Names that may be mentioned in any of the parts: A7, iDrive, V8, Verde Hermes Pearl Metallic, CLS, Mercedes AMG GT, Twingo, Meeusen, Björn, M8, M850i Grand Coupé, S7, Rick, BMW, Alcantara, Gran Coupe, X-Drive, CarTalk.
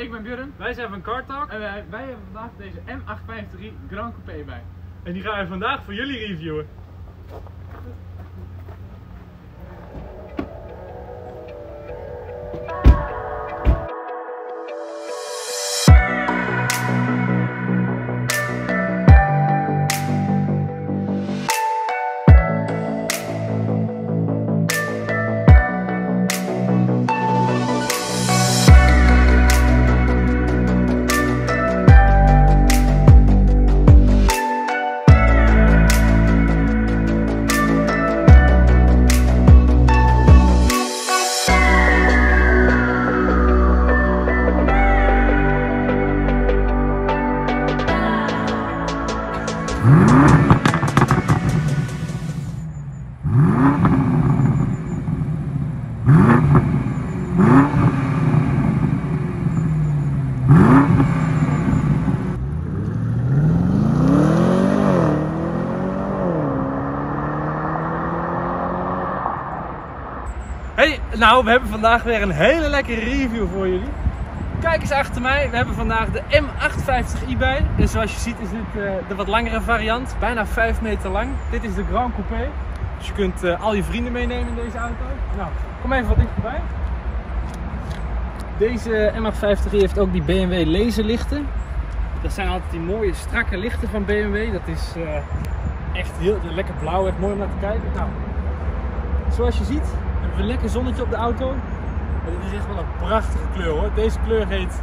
Ik ben Björn. Wij zijn van CarTalk. En wij hebben vandaag deze M850i Grand Coupé bij. En die gaan we vandaag voor jullie reviewen. Nou, we hebben vandaag weer een hele lekkere review voor jullie. Kijk eens achter mij, we hebben vandaag de M850i bij. En zoals je ziet is dit de wat langere variant, bijna 5 meter lang. Dit is de Grand Coupé, dus je kunt al je vrienden meenemen in deze auto. Nou, kom even wat dichterbij. Deze M850i heeft ook die BMW laserlichten. Dat zijn altijd die mooie strakke lichten van BMW. Dat is echt heel lekker blauw, echt mooi om naar te kijken. Nou, zoals je ziet... een lekker zonnetje op de auto. Maar dit is echt wel een prachtige kleur hoor. Deze kleur heet...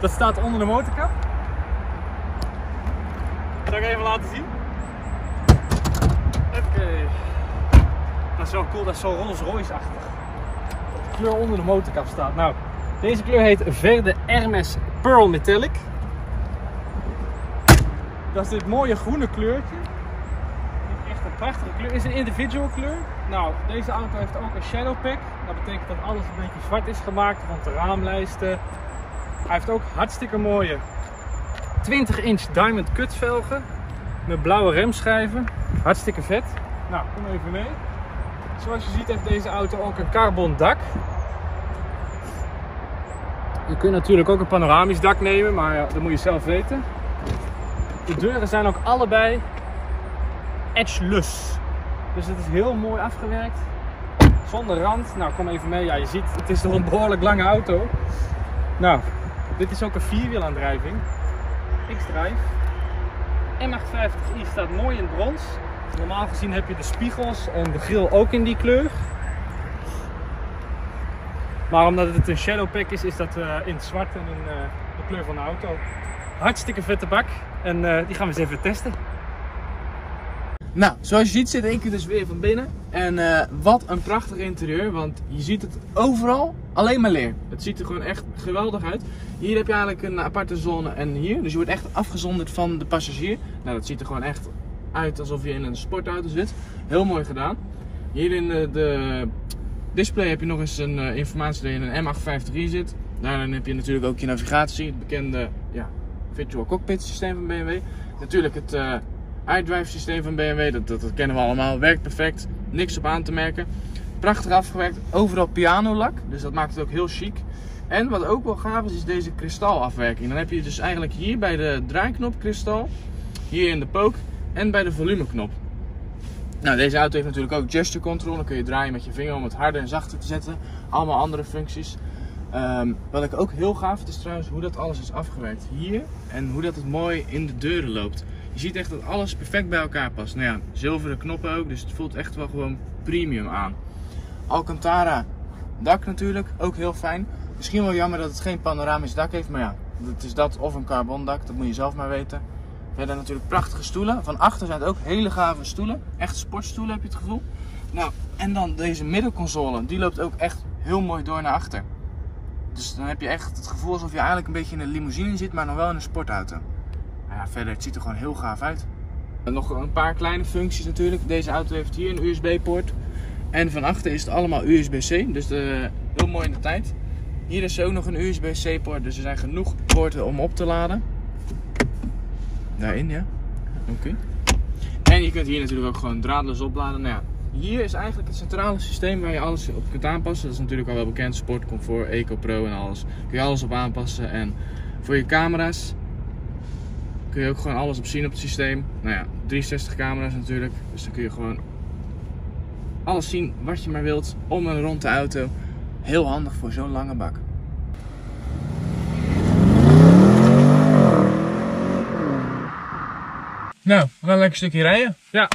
dat staat onder de motorkap. Zal ik even laten zien? Oké. Dat is wel cool, dat is zo Rolls Royce-achtig. Dat de kleur onder de motorkap staat. Nou, deze kleur heet Verde Hermes Pearl Metallic. Dat is dit mooie groene kleurtje. Een prachtige kleur, is een individual kleur. Nou, deze auto heeft ook een shadow pack. Dat betekent dat alles een beetje zwart is gemaakt, want de raamlijsten. Hij heeft ook hartstikke mooie 20 inch diamond cut velgen met blauwe remschijven. Hartstikke vet. Nou, kom even mee. Zoals je ziet heeft deze auto ook een carbon dak. Je kunt natuurlijk ook een panoramisch dak nemen, maar ja, dat moet je zelf weten. De deuren zijn ook allebei edgeless. Dus het is heel mooi afgewerkt. Zonder rand. Nou, kom even mee. Ja, je ziet, het is nog een behoorlijk lange auto. Nou, dit is ook een vierwielaandrijving. X-Drive. M850i staat mooi in brons. Normaal gezien heb je de spiegels en de grill ook in die kleur. Maar omdat het een shadow pack is, is dat in het zwart en in de kleur van de auto. Hartstikke vette bak. En die gaan we eens even testen. Nou, zoals je ziet zit ik dus weer van binnen en wat een prachtig interieur, want je ziet het overal alleen maar leer. Het ziet er gewoon echt geweldig uit. Hier heb je eigenlijk een aparte zone en hier, dus je wordt echt afgezonderd van de passagier. Nou, dat ziet er gewoon echt uit alsof je in een sportauto zit. Heel mooi gedaan. Hier in de display heb je nog eens een informatie dat je in een M853 zit. Daarin heb je natuurlijk ook je navigatie, het bekende virtual cockpit systeem van BMW. Natuurlijk het... iDrive systeem van BMW, dat kennen we allemaal, werkt perfect, niks op aan te merken. Prachtig afgewerkt, overal pianolak, dus dat maakt het ook heel chic. En wat ook wel gaaf is, is deze kristalafwerking. Dan heb je dus eigenlijk hier bij de draaiknop kristal, hier in de pook en bij de volumeknop. Nou, deze auto heeft natuurlijk ook gesture control, dan kun je draaien met je vinger om het harder en zachter te zetten. Allemaal andere functies. Wat ik ook heel gaaf vind is trouwens hoe dat alles is afgewerkt hier en hoe dat het mooi in de deuren loopt. Je ziet echt dat alles perfect bij elkaar past. Nou ja, zilveren knoppen ook, dus het voelt echt wel gewoon premium aan. Alcantara dak natuurlijk, ook heel fijn. Misschien wel jammer dat het geen panoramisch dak heeft, maar ja, het is dat of een carbon dak, dat moet je zelf maar weten. Verder natuurlijk prachtige stoelen, van achter zijn het ook hele gave stoelen. Echt sportstoelen heb je het gevoel. Nou, en dan deze middenconsole, die loopt ook echt heel mooi door naar achter. Dus dan heb je echt het gevoel alsof je eigenlijk een beetje in een limousine zit, maar nog wel in een sportauto. Nou ja, verder, het ziet er gewoon heel gaaf uit. En nog een paar kleine functies natuurlijk. Deze auto heeft hier een USB-poort. En van achter is het allemaal USB-C, dus heel mooi in de tijd. Hier is ook nog een USB-C-poort, dus er zijn genoeg poorten om op te laden. Daarin, ja. Oké. En je kunt hier natuurlijk ook gewoon draadloos opladen. Nou ja, Hier is eigenlijk het centrale systeem waar je alles op kunt aanpassen. Dat is natuurlijk al wel bekend. Sport, comfort, Eco Pro en alles. Kun je alles op aanpassen. En voor je camera's kun je ook gewoon alles op zien op het systeem. Nou ja, 360 camera's natuurlijk. Dus dan kun je gewoon alles zien wat je maar wilt om en rond de auto. Heel handig voor zo'n lange bak. Nou, we gaan een lekker stukje rijden. Ja,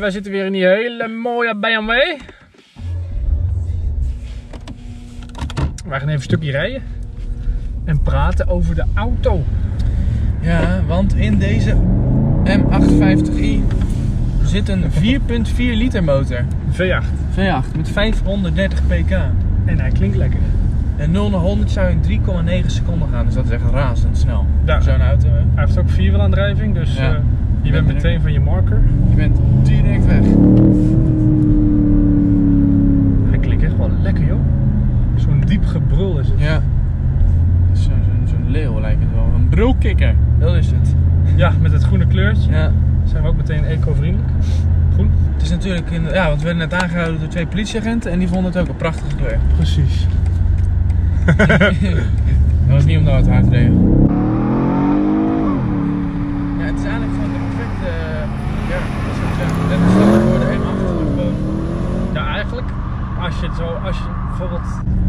wij zitten weer in die hele mooie BMW. Wij gaan even een stukje rijden en praten over de auto. Ja, want in deze M850i zit een 4,4 liter motor. V8 met 530 pk. En hij klinkt lekker. En 0 naar 100 zou in 3,9 seconden gaan, dus dat is echt razendsnel. Ja. Zo'n auto. Hij heeft ook vierwielaandrijving, dus ja. Je bent meteen van je marker. Je bent direct weg. Hij klinkt echt wel lekker, joh. Zo'n diep gebrul is het. Ja. Zo'n leeuw lijkt het wel. Een brulkikker. Dat is het. Ja, met het groene kleurtje. Ja. Zijn we ook meteen eco-vriendelijk. Groen. Het is natuurlijk, ja, want we werden net aangehouden door 2 politieagenten en die vonden het ook een prachtige kleur. Precies. Dat was niet omdat het hard reed. Ja, het is eigenlijk gewoon de perfecte, ja, dat is het voor de M8. Ja, eigenlijk, als je bijvoorbeeld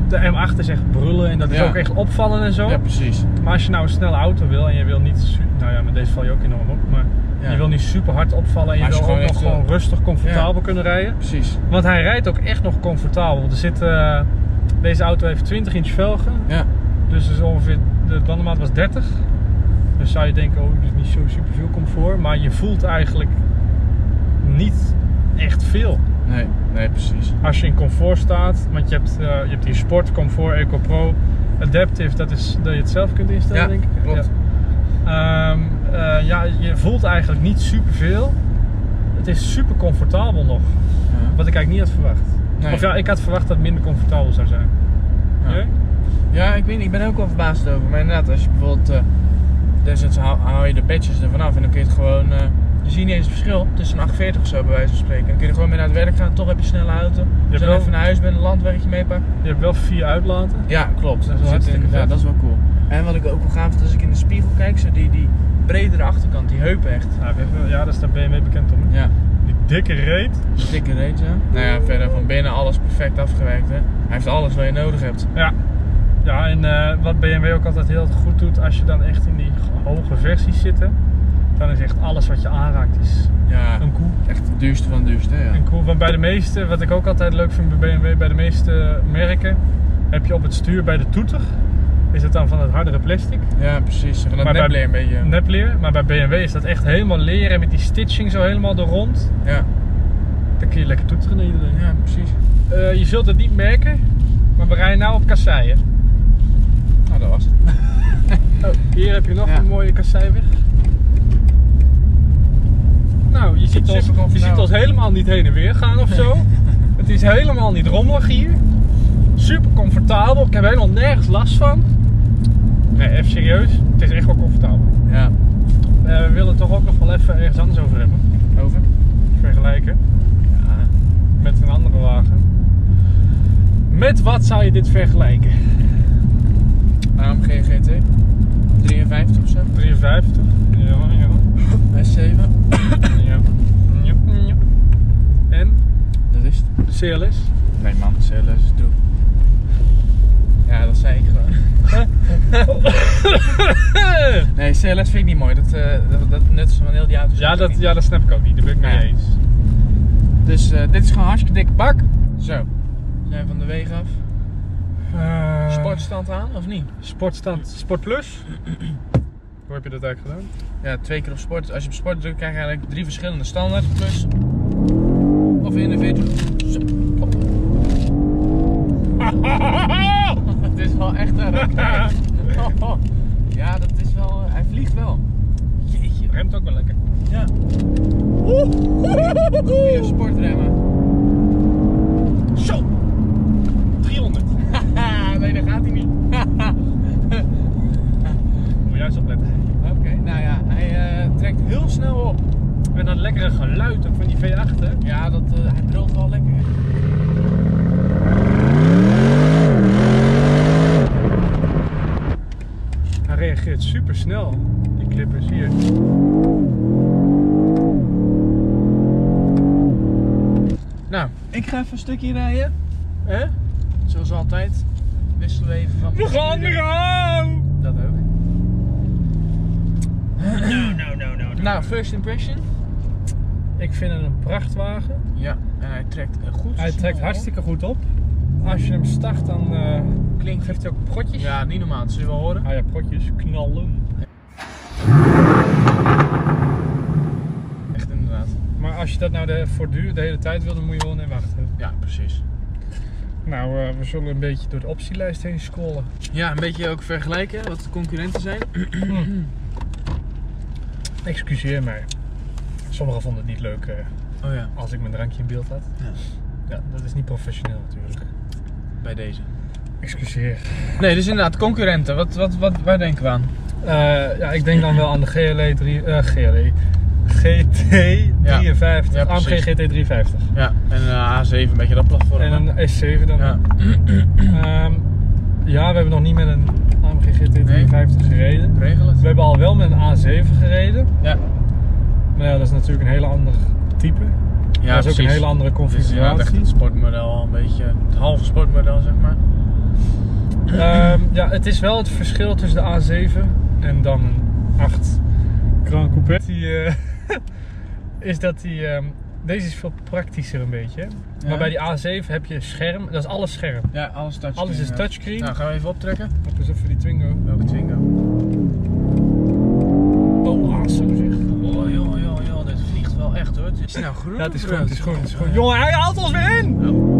de M8 is echt brullen en dat is ook echt opvallen en zo. Ja, precies. Maar als je nou een snelle auto wil en je wil niet, nou ja, met deze val je ook enorm op, maar je wil niet super hard opvallen en je wil ook nog gewoon rustig comfortabel kunnen rijden. Precies. Want hij rijdt ook echt nog comfortabel. Er zit... Deze auto heeft 20 inch velgen, dus is ongeveer, de bandenmaat was 30. Dus zou je denken, oh, dit is niet zo super veel comfort, maar je voelt eigenlijk niet echt veel. Nee, nee, precies. Als je in comfort staat, want je hebt hier Sport, Comfort, Eco Pro, Adaptive, dat is dat je het zelf kunt instellen, denk ik. Klopt. Ja. Je voelt eigenlijk niet super veel. Het is super comfortabel nog, wat ik eigenlijk niet had verwacht. Nee. Of ja, ik had verwacht dat het minder comfortabel zou zijn. Ja, ik weet niet, ik ben er ook wel verbaasd over. Maar inderdaad, als je bijvoorbeeld... Desnoods haal je de badges er vanaf en dan kun je het gewoon... je ziet niet eens het verschil tussen een 840 of zo bij wijze van spreken. Dan kun je gewoon mee naar het werk gaan, toch heb je een snelle auto. Je bent even naar huis, bent een landwerkje meepakken. Je hebt wel 4 uitlaten. Ja, klopt. Dat is wel cool. En wat ik ook wel gaaf vind, als ik in de spiegel kijk, zo die bredere achterkant, die heupen echt. Ja, dat is daar BMW bekend om. Ja. Dikke reet. Dikke reet, ja. Nou ja, verder van binnen alles perfect afgewerkt, hè. Hij heeft alles wat je nodig hebt. Ja. Ja, en wat BMW ook altijd heel goed doet, als je dan echt in die hoge versies zit, dan is echt alles wat je aanraakt is een koe. Echt het duurste van het duurste, ja. Een koe, want bij de meeste, wat ik ook altijd leuk vind bij BMW, bij de meeste merken, heb je op het stuur bij de toeter, is het dan van het hardere plastic. Ja, precies. Van het nepleer een beetje. Nepleer, maar bij BMW is dat echt helemaal leer en met die stitching zo helemaal door rond. Ja. Dan kun je lekker toeteren naar iedereen. Ja, precies. Je zult het niet merken, maar we rijden nu op kasseien. Nou, dat was het. Hier heb je nog een mooie kasseiweg. Nou, je ziet ons helemaal niet heen en weer gaan of zo. Het is helemaal niet rommelig hier. Super comfortabel. Ik heb helemaal nergens last van. Nee, even serieus. Het is echt wel comfortabel. Ja. We willen het toch ook nog wel even ergens anders over hebben. Over? Vergelijken. Ja. Met een andere wagen. Met wat zou je dit vergelijken? AMG GT. 53 of zo. 53. Ja, ja. S7. Ja. Ja, ja. En? Dat is het. De CLS. Nee man, de CLS is doe. Ja, dat zei ik gewoon. Nee, CLS vind ik niet mooi. Dat nut is van heel die auto's. Ja, dat snap ik ook niet. Daar ben ik mee eens. Dus dit is gewoon een hartstikke dikke bak. Zo. We zijn van de weg af. Sportstand aan, of niet? Sportstand. Sport Plus. Hoe heb je dat eigenlijk gedaan? Ja, 2 keer op sport. Als je op sport drukt, krijg je eigenlijk 3 verschillende standaard. Plus. Of individual. Het is wel echt een raket. Ja, dat is wel... Hij vliegt wel. Jeetje. Remt ook wel lekker. Ja. Goeie sportremmen. Zo. 300. Nee, daar gaat hij niet. Moet juist opletten. Oké, nou ja. Hij trekt heel snel op. En dat lekkere geluid ook van die V8. Ja, hij brult wel. dit super snel, die clippers hier. Nou, ik ga even een stukje rijden. Hè? Zoals altijd wisselen we even van. We gaan er aan! Dat ook. No. Nou, first impression. Ik vind het een prachtwagen. Ja, en hij trekt goed. Hij trekt hartstikke goed op. Als je hem start, dan klinkt, geeft hij ook protjes. Ja, niet normaal, dat zul je wel horen. Ah ja, protjes knallen. Echt inderdaad. Maar als je dat nou de hele tijd wil, dan moet je wel in wachten. Ja, precies. Nou, we zullen een beetje door de optielijst heen scrollen. Ja, een beetje ook vergelijken wat de concurrenten zijn. Excuseer mij. Sommigen vonden het niet leuk als ik mijn drankje in beeld had. Ja. Ja, dat is niet professioneel natuurlijk. Bij deze. Excuseer. Nee, dus inderdaad, concurrenten. Waar denken we aan? Ik denk dan wel aan de GT 350. Ja, AMG GT 350. Ja, en een A7, een beetje dat platform. En een S7 dan. Ja. We hebben nog niet met een AMG GT 350 gereden. Regelen. We hebben al wel met een A7 gereden. Ja. Maar ja, dat is natuurlijk een hele ander type. Ja, dat is ook een hele andere configuratie. Het is echt een sportmodel, al een beetje het halve sportmodel, zeg maar. Het is wel het verschil tussen de A7 en dan een 8 Grand Coupé. Deze is veel praktischer een beetje. Ja. Maar bij die A7 heb je scherm, dat is alles scherm. Ja, alles touchscreen. Alles is touchscreen. Nou, gaan we even optrekken. Op eens even die Twingo. Welke Twingo? Oh, awesome zeg. Oh, joh, dit vliegt wel echt hoor. Is het nou groen? Ja, het is groen. Het is groen. Het is groen. Jongen, hij haalt ons weer in! Oh.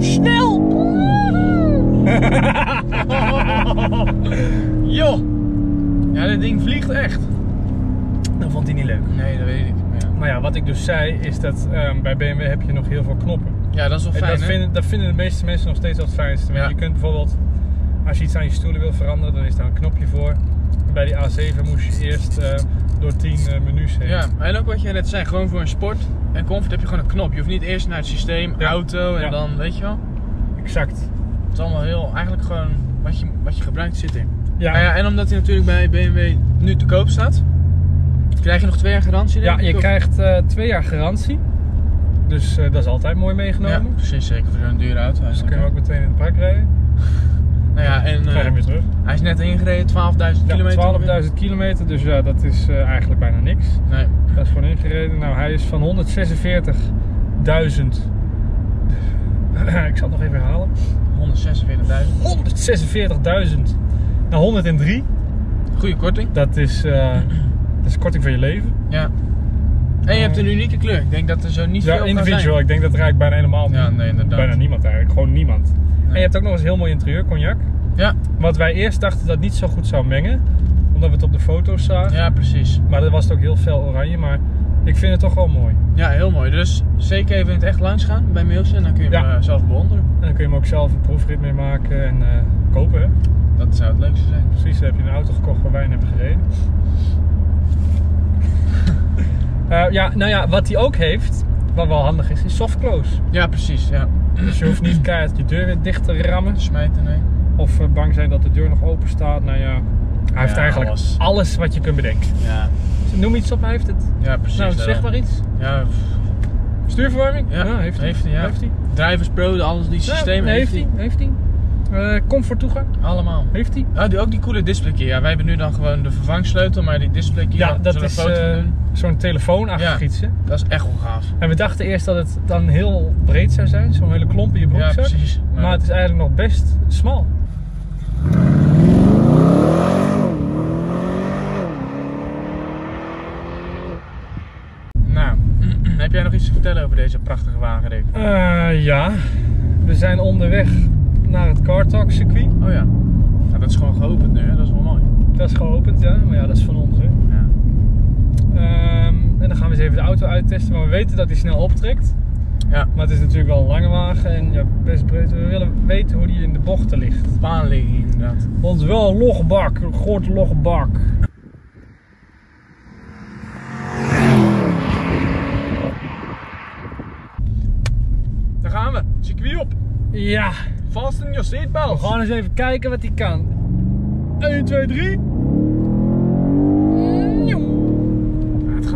Snel! Joh! Ja, dit ding vliegt echt. Dat vond hij niet leuk. Nee, dat weet ik. Ja. Maar ja, wat ik dus zei is dat bij BMW heb je nog heel veel knoppen. Ja, dat is wel fijn. Dat vinden de meeste mensen nog steeds het fijnste. Ja. Je kunt bijvoorbeeld, als je iets aan je stoelen wil veranderen, dan is daar een knopje voor. Bij die A7 moest je eerst door 10 menus heen. Ja, en ook wat je net zei, gewoon voor een sport en comfort heb je gewoon een knop. Je hoeft niet eerst naar het systeem, auto en dan, weet je wel. Exact. Het is allemaal eigenlijk gewoon wat je gebruikt zit in. Ja. Nou ja, en omdat hij natuurlijk bij BMW nu te koop staat, krijg je nog 2 jaar garantie? Ja, je krijgt 2 jaar garantie. Dus dat is altijd mooi meegenomen. Ja, precies. Zeker voor zo'n dure auto. Dus kunnen we ook meteen in het park rijden. Nou ja, en krijg hem weer terug. Hij is net ingereden, 12.000 kilometer. 12.000 kilometer, dus ja, dat is eigenlijk bijna niks. Nee. Dat is gewoon ingereden. Nou, hij is van 146.000. Ik zal het nog even herhalen. 146.000 naar 103. Goeie korting. Dat is korting van je leven. Ja. En je hebt een unieke kleur. Ik denk dat er zo niet veel individual kan zijn. Ik denk dat er eigenlijk bijna helemaal niet. Ja, nee, inderdaad. Bijna niemand eigenlijk. Gewoon niemand. Nee. En je hebt ook nog eens een heel mooi interieur, cognac. Ja. Wat wij eerst dachten dat niet zo goed zou mengen. Omdat we het op de foto's zagen. Ja, precies. Maar dat was het ook heel fel oranje. Maar ik vind het toch wel mooi. Ja, heel mooi. Dus zeker even in het echt langs gaan bij Meeusen. En dan kun je hem zelf bewonderen. En dan kun je hem ook zelf een proefrit mee maken en kopen. Hè? Dat zou het leukste zijn. Precies, dan heb je een auto gekocht waar wij in hebben gereden. Wat hij ook heeft, wat wel handig is softclose. Ja, precies. Ja. Dus je hoeft niet keihard je deur weer dicht te rammen. Smijten, nee. Of bang zijn dat de deur nog open staat. Nou ja, hij heeft eigenlijk alles wat je kunt bedenken. Ja. Dus noem iets op, hij heeft het. Ja, precies. Nou, zeg maar iets. Ja. Stuurverwarming? Ja, heeft hij. Drivers Pro, alles die systemen heeft hij. Comfort toegang? Allemaal. Heeft hij? Ah, ook die coole displaykeer. Ja, wij hebben nu dan gewoon de vervangsleutel, maar die displaykeer... Ja, dat is zo'n telefoonachtig iets. Dat is echt wel gaaf. En we dachten eerst dat het dan heel breed zou zijn, zo'n hele klomp in je broekzak. Ja, precies. Maar het is eigenlijk nog best smal. Nou, heb jij nog iets te vertellen over deze prachtige wagen, Rick? We zijn onderweg naar het CarTalk circuit. Oh ja. Nou, dat is gewoon geopend nu, hè? Dat is wel mooi. Dat is geopend, ja. Maar ja, dat is van ons, hè. Ja. En dan gaan we eens even de auto uittesten. Maar we weten dat hij snel optrekt. Ja. Maar het is natuurlijk wel een lange wagen en ja, best breed. We willen weten hoe die in de bochten ligt. Baan liggen hier, inderdaad. Want wel een logbak, een grote logbak. Daar gaan we. Circuit op. Ja. Vast in je seatbelt. We gaan eens even kijken wat hij kan. 1, 2, 3.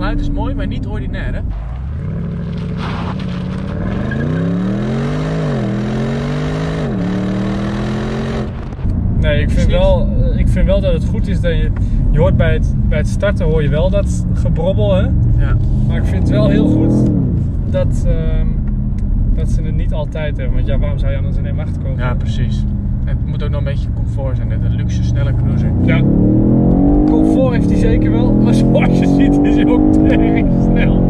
geluid is mooi, maar niet ordinair, hè? Nee, ik vind wel dat het goed is dat je hoort bij het starten hoor je wel dat gebrobbel, hè? Ja. Maar ik vind het wel heel goed dat ze het niet altijd hebben. Want ja, waarom zou je anders een M8 kopen? Ja, precies. En het moet ook nog een beetje comfort zijn, een luxe snelle cruiser. Ja. Comfort heeft hij zeker wel, maar zoals je ziet is hij ook erg snel.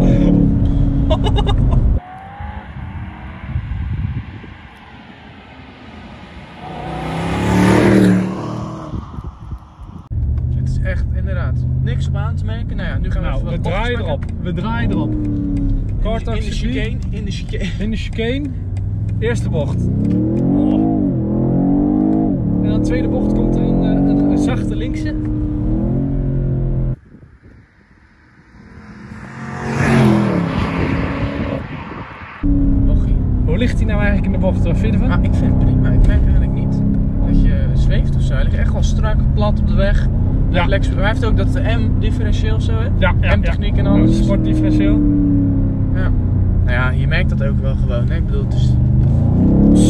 Het is echt inderdaad niks op aan te merken. Nou ja, nu gaan we even wat we draaien erop. CarTalk in de chicane. Eerste bocht. En aan de tweede bocht komt er een zachte linkse. Hoe ligt hij nou eigenlijk in de bocht? Wat vind je ervan? Ah, ik vind het prima. Ik merk eigenlijk niet dat je zweeft of zo. Hij ligt echt wel strak, plat op de weg. Ja. Maar hij heeft ook dat M-differentieel zo, hè? Ja, ja, M-techniek en alles. Ja, sportdifferentieel. Ja. Nou ja, je merkt dat ook wel gewoon. Nee, ik bedoel, het is...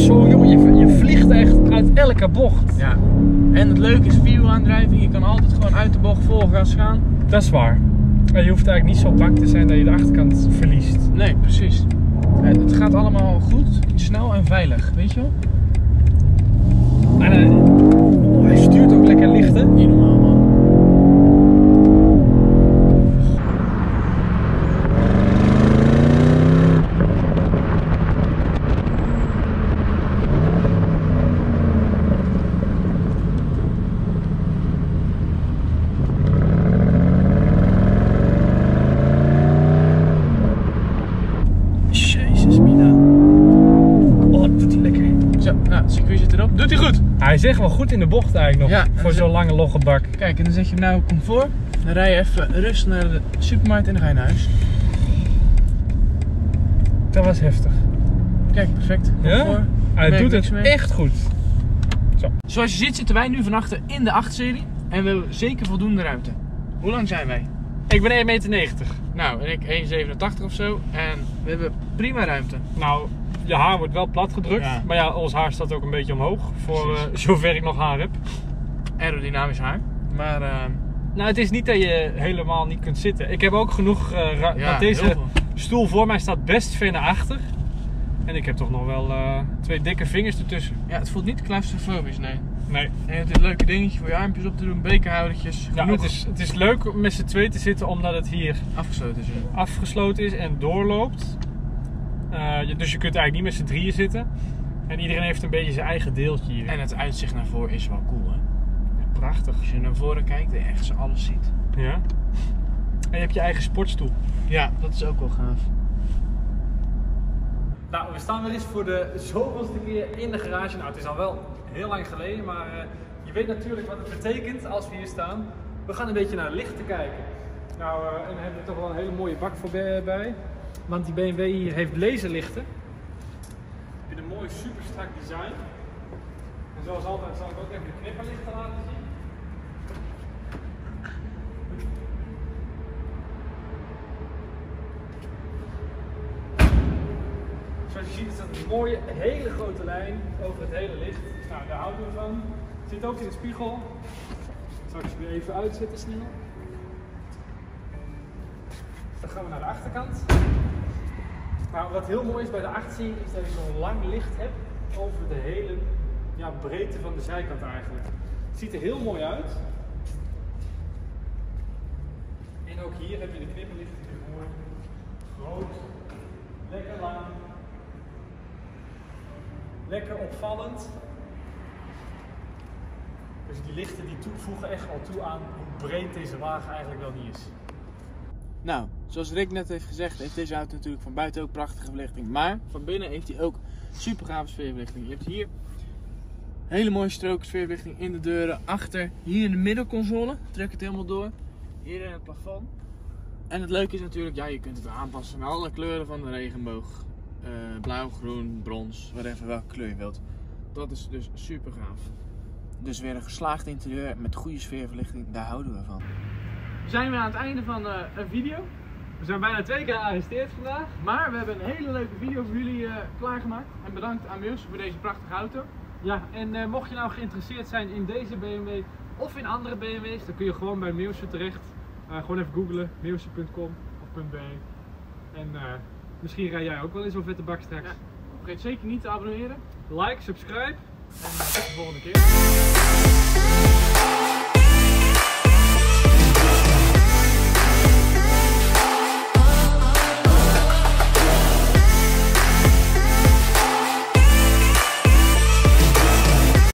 Zo jongen, je vliegt echt uit elke bocht. Ja. En het leuke is vierwielaandrijving. Je kan altijd gewoon uit de bocht volgas gaan. Dat is waar. En je hoeft eigenlijk niet zo bang te zijn dat je de achterkant verliest. Nee, precies. Het gaat allemaal goed, snel en veilig, weet je wel? En hij stuurt ook lekker licht, hè? Niet normaal, man. Doet hij goed? Hij zegt wel goed in de bocht eigenlijk nog, ja, voor zo'n lange logge bak. Kijk, en dan zet je hem nou op comfort. Dan rij je even rustig naar de supermarkt en dan ga je naar huis. Dat was heftig. Kijk, perfect. Comfort. Ja? Hij doet het echt goed. Zo. Zoals je ziet zitten wij nu van achter in de 8-serie. En we hebben zeker voldoende ruimte. Hoe lang zijn wij? Ik ben 1,90 meter. Nou, en ik 1,87 of zo. En we hebben prima ruimte. Nou. Je haar wordt wel plat gedrukt, ja. Maar ja, ons haar staat ook een beetje omhoog, voor zover ik nog haar heb. Aerodynamisch haar. Maar nou, het is niet dat je helemaal niet kunt zitten. Ik heb ook genoeg ruimte, ja, deze stoel voor mij staat best ver naar achter. En ik heb toch nog wel twee dikke vingers ertussen. Ja, het voelt niet claustrofobisch, nee. Nee. En je hebt dit leuke dingetje voor je armpjes op te doen, bekerhoudertjes. Ja, het is leuk om met z'n twee te zitten, omdat het hier afgesloten is en doorloopt. Dus je kunt eigenlijk niet met z'n drieën zitten. En iedereen heeft een beetje zijn eigen deeltje hier. En het uitzicht naar voren is wel cool, hè? Ja, prachtig. Als je naar voren kijkt en echt alles ziet. Ja. En je hebt je eigen sportstoel. Ja, dat is ook wel gaaf. Nou, we staan weer eens voor de zoveelste keer in de garage. Nou, het is al wel heel lang geleden, maar je weet natuurlijk wat het betekent als we hier staan. We gaan een beetje naar lichten kijken. Nou, en we hebben er toch wel een hele mooie bak voor bij. Want die BMW hier heeft laserlichten. Met een mooi super strak design. En zoals altijd zal ik ook even de knipperlichten laten zien. Zoals je ziet is dat een mooie, hele grote lijn over het hele licht. Nou, daar houden we van. Zit ook in de spiegel. Zal ik ze weer even uitzetten snel. Dan gaan we naar de achterkant. Nou, wat heel mooi is bij de 8-serie is dat je zo'n lang licht hebt over de hele breedte van de zijkant eigenlijk. Het ziet er heel mooi uit. En ook hier heb je de knipperlichten mooi. Groot, lekker lang, lekker opvallend. Dus die lichten die voegen echt al toe aan hoe breed deze wagen eigenlijk wel niet is. Nou, zoals Rick net heeft gezegd, heeft deze auto natuurlijk van buiten ook prachtige verlichting. Maar van binnen heeft hij ook super gave sfeerverlichting. Je hebt hier hele mooie strook sfeerverlichting in de deuren. Achter, hier in de middenconsole, trek het helemaal door. Hier in het plafond. En het leuke is natuurlijk, ja, je kunt het aanpassen aan alle kleuren van de regenboog. Blauw, groen, brons, whatever, welke kleur je wilt. Dat is dus super gaaf. Dus weer een geslaagd interieur met goede sfeerverlichting, daar houden we van. Zijn we aan het einde van een video. We zijn bijna 2 keer gearresteerd vandaag. Maar we hebben een hele leuke video voor jullie klaargemaakt. En bedankt aan Meeusen voor deze prachtige auto. Ja, en mocht je nou geïnteresseerd zijn in deze BMW of in andere BMW's, dan kun je gewoon bij Meeusen terecht. Gewoon even googlen, meeusen.com of .be. En misschien rij jij ook wel in zo'n vette bak straks. Ja. Vergeet zeker niet te abonneren. Like, subscribe. En tot de volgende keer.